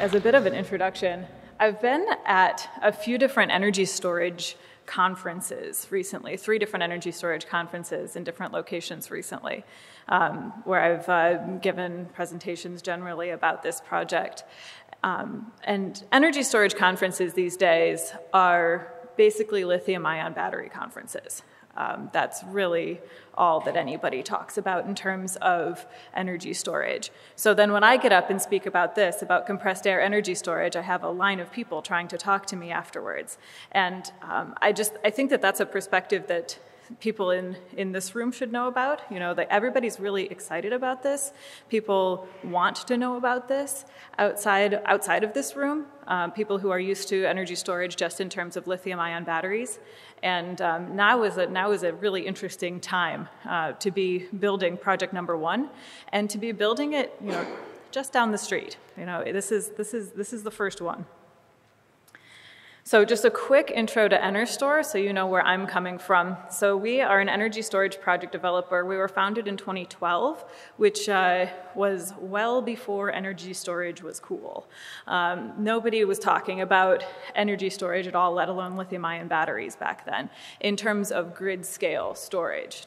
as a bit of an introduction, I've been at a few different energy storage conferences recently, 3 different energy storage conferences in different locations recently, where I've given presentations generally about this project. And energy storage conferences these days are basically lithium-ion battery conferences. That's really all that anybody talks about in terms of energy storage. So then when I get up and speak about this, about compressed air energy storage, I have a line of people trying to talk to me afterwards. And I think that that's a perspective that people in this room should know about. You know, that everybody's really excited about this. People want to know about this outside of this room. People who are used to energy storage just in terms of lithium-ion batteries. And now is a really interesting time to be building project number 1, and to be building it, you know, just down the street. You know, this is the first one. So just a quick intro to NRStor, so you know where I'm coming from. So we are an energy storage project developer. We were founded in 2012, which was well before energy storage was cool. Nobody was talking about energy storage at all, let alone lithium-ion batteries back then, in terms of grid-scale storage.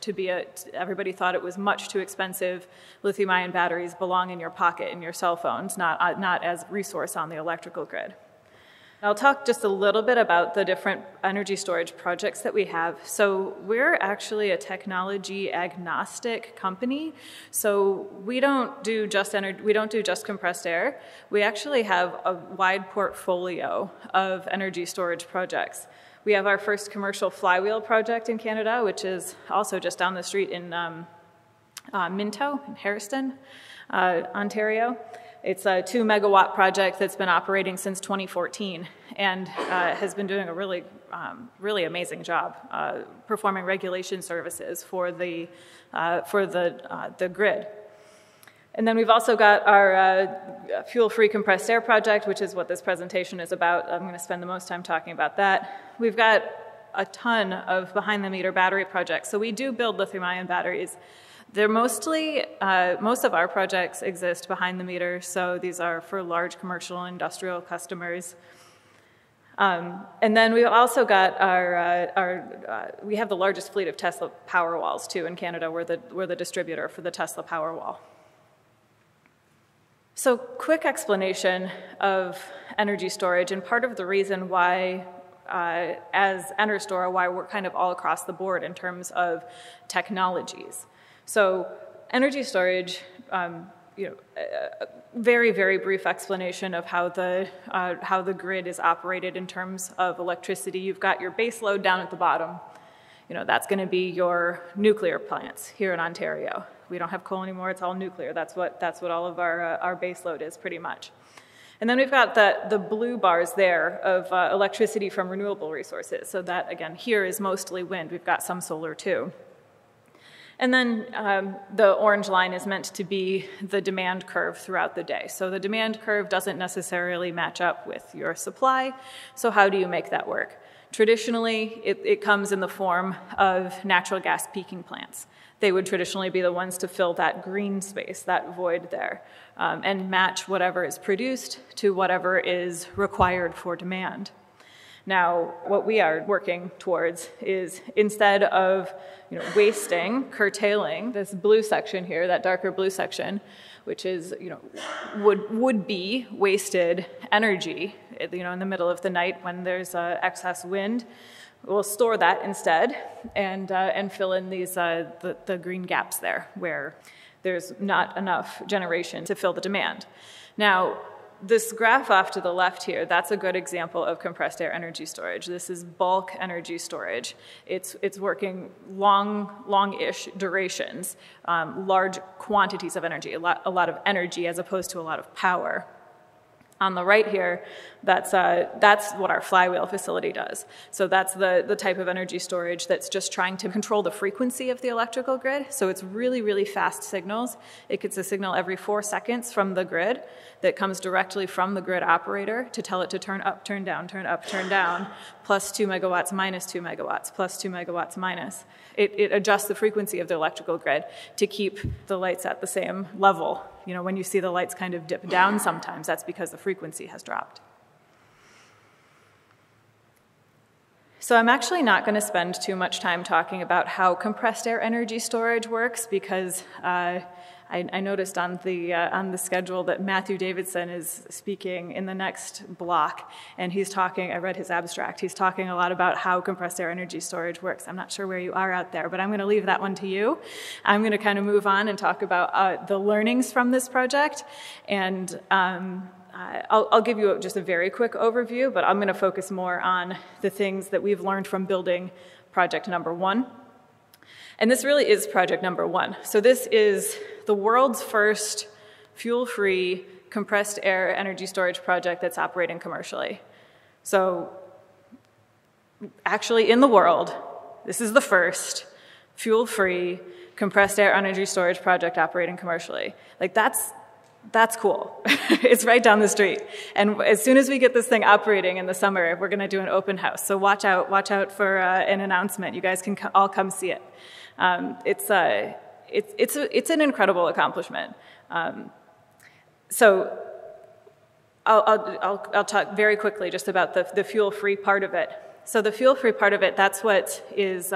Everybody thought it was much too expensive. Lithium-ion batteries belong in your pocket, in your cell phones, not as resource on the electrical grid. I'll talk just a little bit about the different energy storage projects that we have. So we're actually a technology agnostic company. So we don't do just compressed air. We actually have a wide portfolio of energy storage projects. We have our first commercial flywheel project in Canada, which is also just down the street in Minto, in Harrison, Ontario. It's a 2-megawatt project that's been operating since 2014 and has been doing a really, really amazing job performing regulation services for the grid. And then we've also got our fuel-free compressed air project, which is what this presentation is about. I'm going to spend the most time talking about that. We've got a ton of behind-the-meter battery projects. So we do build lithium-ion batteries. They're mostly, most of our projects exist behind the meter, so these are for large commercial and industrial customers. And then we've also got we have the largest fleet of Tesla Powerwalls too in Canada. We're the distributor for the Tesla Powerwall. So quick explanation of energy storage, and part of the reason why as NRStor, why we're kind of all across the board in terms of technologies. So energy storage, you know, very, very brief explanation of how the grid is operated in terms of electricity. You've got your base load down at the bottom. You know, that's going to be your nuclear plants here in Ontario. We don't have coal anymore. It's all nuclear. That's what all of our base load is pretty much. And then we've got the blue bars there of electricity from renewable resources. So that, again, here is mostly wind. We've got some solar too. And then the orange line is meant to be the demand curve throughout the day. So the demand curve doesn't necessarily match up with your supply, so how do you make that work? Traditionally, it comes in the form of natural gas peaking plants. They would traditionally be the ones to fill that green space, that void there, and match whatever is produced to whatever is required for demand. Now, what we are working towards is, instead of, you know, wasting, curtailing this blue section here, that darker blue section, which is, you know, would be wasted energy, you know, in the middle of the night when there's excess wind, we'll store that instead and fill in these the green gaps there where there's not enough generation to fill the demand. Now, this graph off to the left here, that's a good example of compressed air energy storage. This is bulk energy storage. It's working long-ish durations, large quantities of energy, a lot of energy as opposed to a lot of power. On the right here, that's what our flywheel facility does. So that's the type of energy storage that's just trying to control the frequency of the electrical grid. So it's really, really fast signals. It gets a signal every 4 seconds from the grid that comes directly from the grid operator to tell it to turn up, turn down, turn up, turn down, plus 2 megawatts, minus 2 megawatts, plus 2 megawatts, minus. It adjusts the frequency of the electrical grid to keep the lights at the same level you know, when you see the lights kind of dip down sometimes, that's because the frequency has dropped. So I'm actually not going to spend too much time talking about how compressed air energy storage works, because I noticed on the schedule that Matthew Davidson is speaking in the next block, and he's talking, I read his abstract, he's talking a lot about how compressed air energy storage works. I'm not sure where you are out there, but I'm going to leave that one to you. I'm going to kind of move on and talk about the learnings from this project, and I'll give you just a very quick overview, but I'm going to focus more on the things that we've learned from building project number one. And this really is project number one. So this is the world's first fuel-free compressed air energy storage project that's operating commercially. So actually in the world, this is the first fuel-free compressed air energy storage project operating commercially. Like that's cool. It's right down the street. And as soon as we get this thing operating in the summer, we're going to do an open house. So watch out for an announcement. You guys can all come see it. It's an incredible accomplishment. So I'll talk very quickly just about the fuel-free part of it. So the fuel-free part of it, that's what is,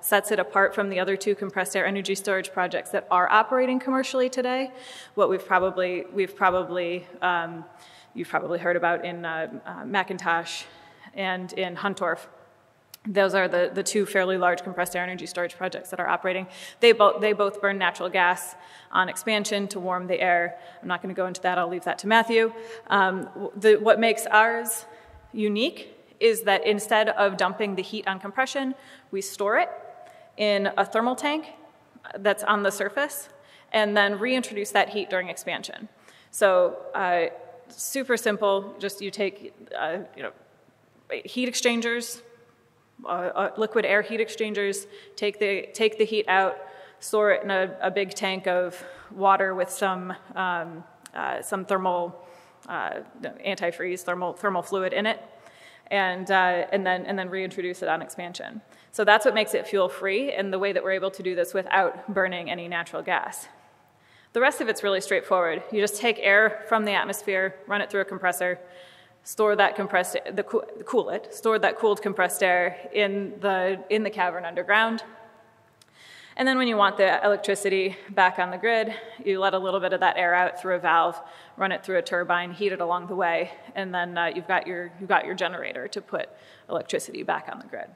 sets it apart from the other two compressed air energy storage projects that are operating commercially today. What you've probably heard about in Macintosh and in Huntorf. Those are the two fairly large compressed air energy storage projects that are operating. They both burn natural gas on expansion to warm the air. I'm not going to go into that. I'll leave that to Matthew. What makes ours unique is that instead of dumping the heat on compression, we store it in a thermal tank that's on the surface and then reintroduce that heat during expansion. So super simple, just you take heat exchangers, liquid air heat exchangers, take the heat out, store it in a big tank of water with some thermal antifreeze, thermal fluid in it, and then reintroduce it on expansion. So that's what makes it fuel-free, and the way that we're able to do this without burning any natural gas. The rest of it's really straightforward. You just take air from the atmosphere, run it through a compressor, store that compressed, store that cooled compressed air in the cavern underground. And then when you want the electricity back on the grid, you let a little bit of that air out through a valve, run it through a turbine, heat it along the way, and then you've got your generator to put electricity back on the grid.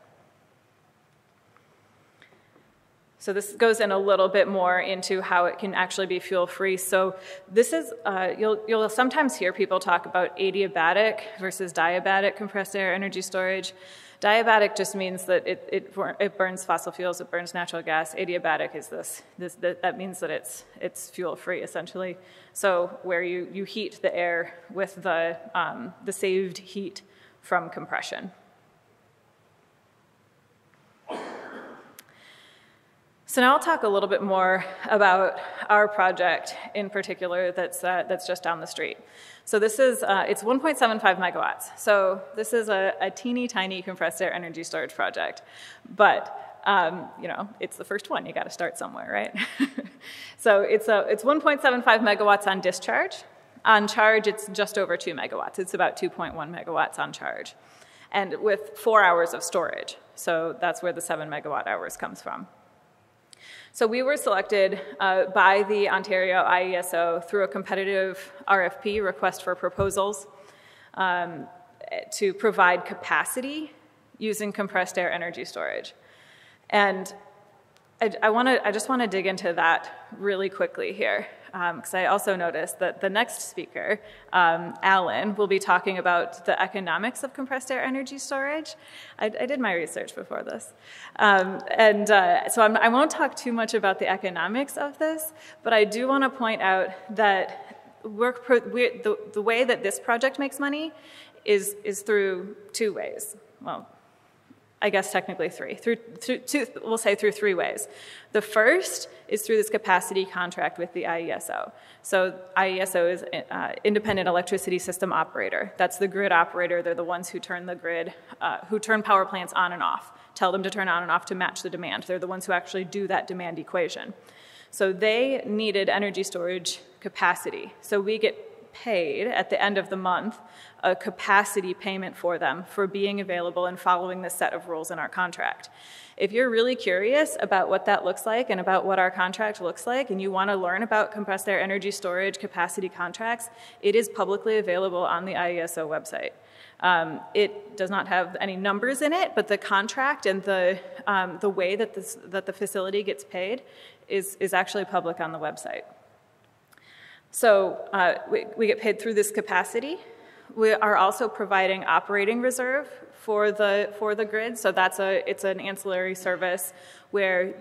So this goes in a little bit more into how it can actually be fuel-free. So this is, you'll sometimes hear people talk about adiabatic versus diabatic compressed air energy storage. Diabatic just means that it burns fossil fuels, it burns natural gas. Adiabatic is that means that it's fuel-free, essentially. So where you heat the air with the saved heat from compression. So now I'll talk a little bit more about our project in particular that's just down the street. So this is, it's 1.75 megawatts. So this is a teeny tiny compressed air energy storage project. But, you know, it's the first one. You got to start somewhere, right? So it's 1.75 megawatts on discharge. On charge, it's just over 2 megawatts. It's about 2.1 megawatts on charge. And with 4 hours of storage. So that's where the 7 megawatt hours comes from. So we were selected by the Ontario IESO through a competitive RFP, request for proposals, to provide capacity using compressed air energy storage. And I just want to dig into that really quickly here, because I also noticed that the next speaker, Alan, will be talking about the economics of compressed air energy storage. I did my research before this. So I won't talk too much about the economics of this, but I do want to point out that the way that this project makes money is through two ways. Well, I guess technically three. We'll say through three ways. The first is through this capacity contract with the IESO. So IESO is Independent Electricity System Operator. That's the grid operator. They're the ones who turn the grid, who turn power plants on and off, tell them to turn on and off to match the demand. They're the ones who actually do that demand equation. So they needed energy storage capacity. So we get paid at the end of the month a capacity payment for them for being available and following the set of rules in our contract. If you're really curious about what that looks like and about what our contract looks like and you want to learn about compressed air energy storage capacity contracts, it is publicly available on the IESO website. It does not have any numbers in it, but the contract and the way that, that the facility gets paid is actually public on the website. So we get paid through this capacity. We are also providing operating reserve for the grid, so that's it's an ancillary service where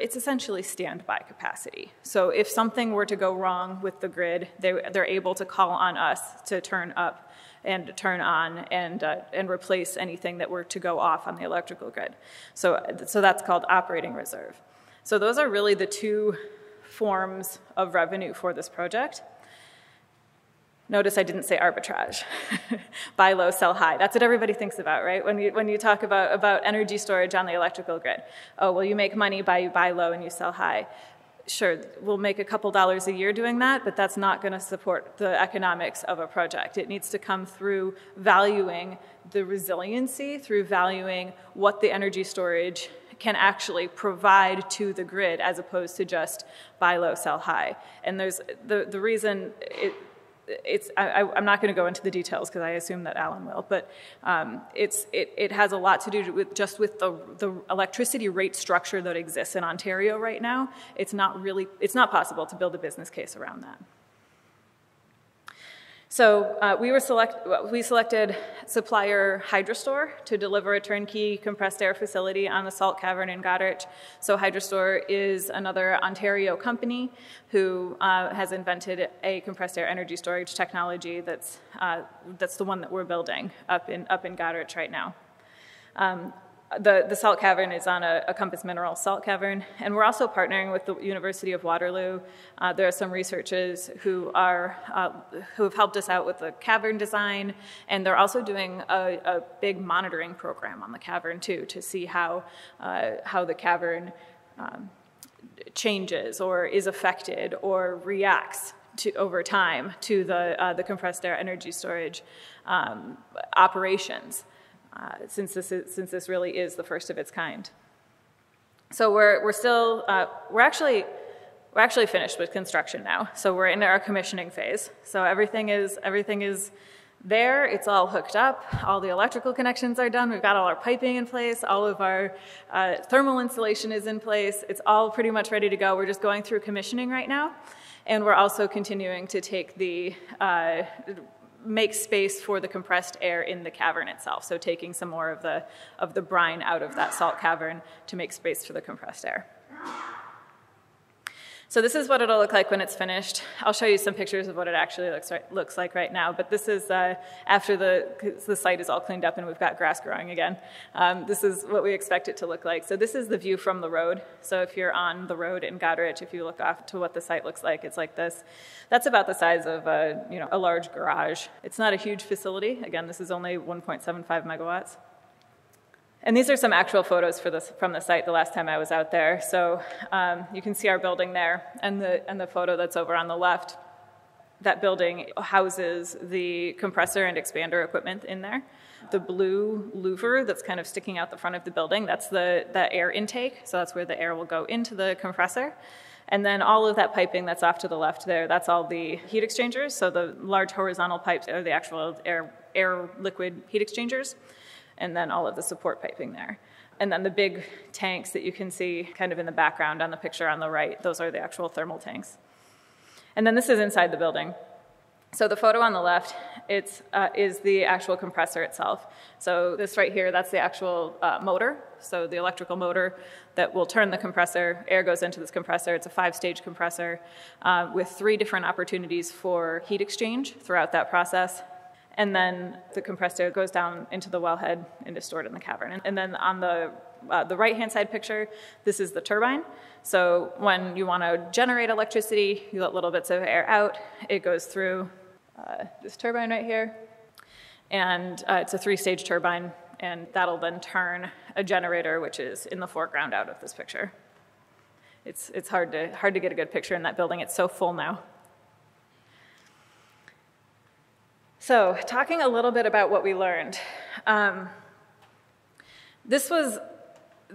it's essentially standby capacity. So if something were to go wrong with the grid, they're able to call on us to turn up and turn on and replace anything that were to go off on the electrical grid. So that's called operating reserve. So those are really the two forms of revenue for this project. Notice I didn't say arbitrage. Buy low, sell high. That's what everybody thinks about, right? When you talk about energy storage on the electrical grid. Oh, well, you make money by you buy low and you sell high. Sure, we'll make a couple dollars a year doing that, but that's not going to support the economics of a project. It needs to come through valuing the resiliency, through valuing what the energy storage can actually provide to the grid as opposed to just buy low, sell high. And there's the reason... I'm not going to go into the details because I assume that Alan will, but it has a lot to do with just with the electricity rate structure that exists in Ontario right now. It's not possible to build a business case around that. So we selected supplier Hydrostor to deliver a turnkey compressed air facility on the salt cavern in Goderich. So Hydrostor is another Ontario company who has invented a compressed air energy storage technology that's the one that we're building up in Goderich right now. The salt cavern is on a Compass Mineral salt cavern, and we're also partnering with the University of Waterloo. There are some researchers who have helped us out with the cavern design, and they're also doing a big monitoring program on the cavern too to see how the cavern changes or is affected or reacts over time to the compressed air energy storage operations. Since this really is the first of its kind. So we're actually finished with construction now. So we're in our commissioning phase. So everything is there. It's all hooked up. All the electrical connections are done. We've got all our piping in place. All of our thermal insulation is in place. It's all pretty much ready to go. We're just going through commissioning right now, and we're also continuing to take the make space for the compressed air in the cavern itself, so taking some more of the brine out of that salt cavern to make space for the compressed air. So this is what it'll look like when it's finished. I'll show you some pictures of what it actually looks like right now, but this is after the site is all cleaned up and we've got grass growing again. This is what we expect it to look like. So this is the view from the road. So if you're on the road in Goderich, if you look off to what the site looks like, it's like this. That's about the size of a large garage. It's not a huge facility. Again, this is only 1.75 megawatts. And these are some actual photos from the site the last time I was out there. So you can see our building there, and the photo that's over on the left. That building houses the compressor and expander equipment in there. The blue louver that's kind of sticking out the front of the building, that's the air intake, so that's where the air will go into the compressor. And then all of that piping that's off to the left there, that's all the heat exchangers, so the large horizontal pipes are the actual air liquid heat exchangers. And then all of the support piping there. And then the big tanks that you can see kind of in the background on the picture on the right, those are the actual thermal tanks. And then this is inside the building. So the photo on the left is the actual compressor itself. So this right here, that's the actual motor, so the electrical motor that will turn the compressor. Air goes into this compressor. It's a 5-stage compressor with 3 different opportunities for heat exchange throughout that process. And then the compressed air goes down into the wellhead and is stored in the cavern. And then on the right-hand side picture, this is the turbine. So when you want to generate electricity, you let little bits of air out. It goes through this turbine right here. And it's a 3-stage turbine. and that'll then turn a generator, which is in the foreground, out of this picture. It's hard to get a good picture in that building. It's so full now. So, talking a little bit about what we learned. This was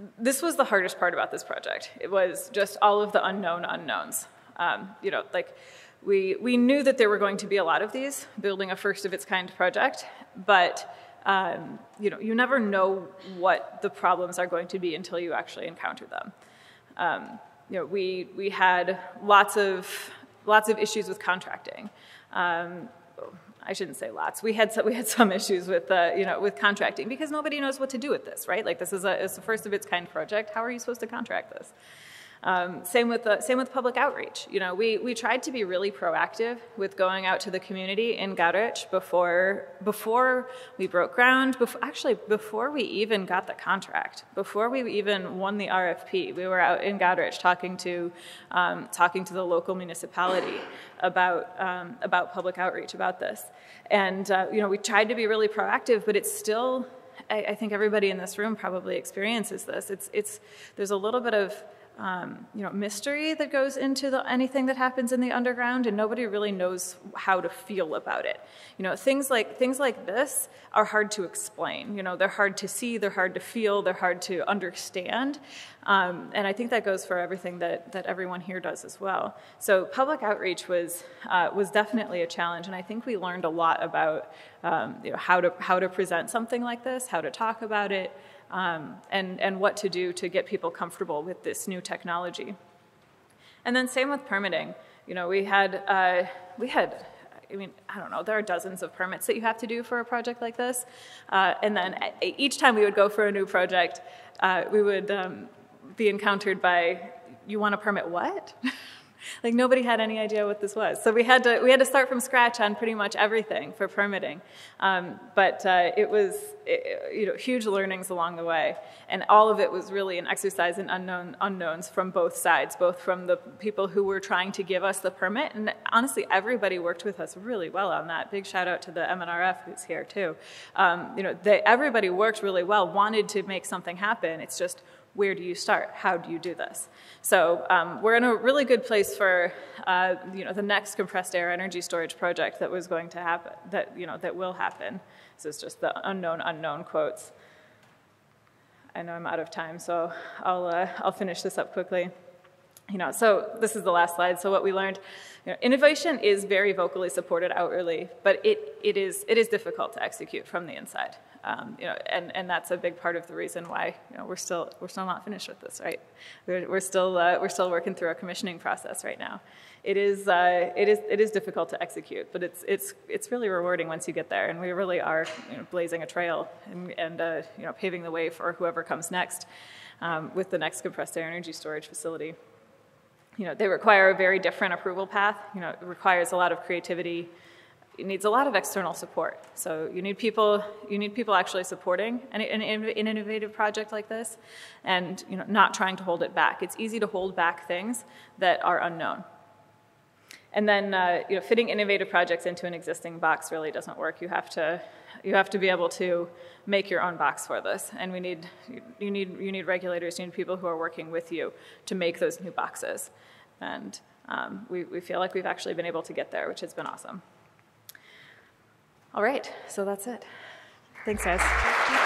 the hardest part about this project. It was just all of the unknown unknowns. You know, like we knew that there were going to be a lot of these, building a first-of-its-kind project, but you know, you never know what the problems are going to be until you actually encounter them. You know, we had lots of issues with contracting. I shouldn't say lots. We had some issues with you know, with contracting, because nobody knows what to do with this, right? Like, this is a first of its kind project. How are you supposed to contract this? Same with public outreach. You know, we tried to be really proactive with going out to the community in Goderich before we broke ground. Before we even got the contract, before we even won the RFP, we were out in Goderich talking to the local municipality about public outreach about this. And you know, we tried to be really proactive, but it's still, I think everybody in this room probably experiences this. There's a little bit of you know, mystery that goes into anything that happens in the underground, and nobody really knows how to feel about it. You know, things like this are hard to explain. You know, they're hard to see, they're hard to feel, they're hard to understand, and I think that goes for everything that everyone here does as well. So public outreach was definitely a challenge, and I think we learned a lot about you know, how to present something like this, how to talk about it. And what to do to get people comfortable with this new technology. And then same with permitting. You know, we had, I mean, I don't know, there are dozens of permits that you have to do for a project like this. And then each time we would go for a new project, we would be encountered by, you want to permit what? Like, nobody had any idea what this was. So we had to start from scratch on pretty much everything for permitting. But it was, you know, huge learnings along the way. And all of it was really an exercise in unknowns from both sides, both from the people who were trying to give us the permit. And honestly, everybody worked with us really well on that. Big shout out to the MNRF, who's here too. You know, everybody worked really well, wanted to make something happen. It's just, where do you start? How do you do this? So we're in a really good place for you know, the next compressed air energy storage project that was going to happen, that, you know, that will happen. This is just the unknown unknown quotes. I know I'm out of time, so I'll finish this up quickly. You know, so this is the last slide. So what we learned, you know, innovation is very vocally supported outwardly, but it is difficult to execute from the inside. You know, and that's a big part of the reason why, you know, we're still not finished with this, right? We're still working through our commissioning process right now. It is difficult to execute, but it's really rewarding once you get there, and we really are, you know, blazing a trail and you know, paving the way for whoever comes next with the next compressed air energy storage facility. You know, they require a very different approval path. You know, it requires a lot of creativity. It needs a lot of external support. So you need people actually supporting an innovative project like this, and, you know, not trying to hold it back. It's easy to hold back things that are unknown. And then you know, fitting innovative projects into an existing box really doesn't work. You have to be able to make your own box for this. And you need regulators, you need people who are working with you to make those new boxes. And we feel like we've actually been able to get there, which has been awesome. All right, so that's it. Thanks, guys.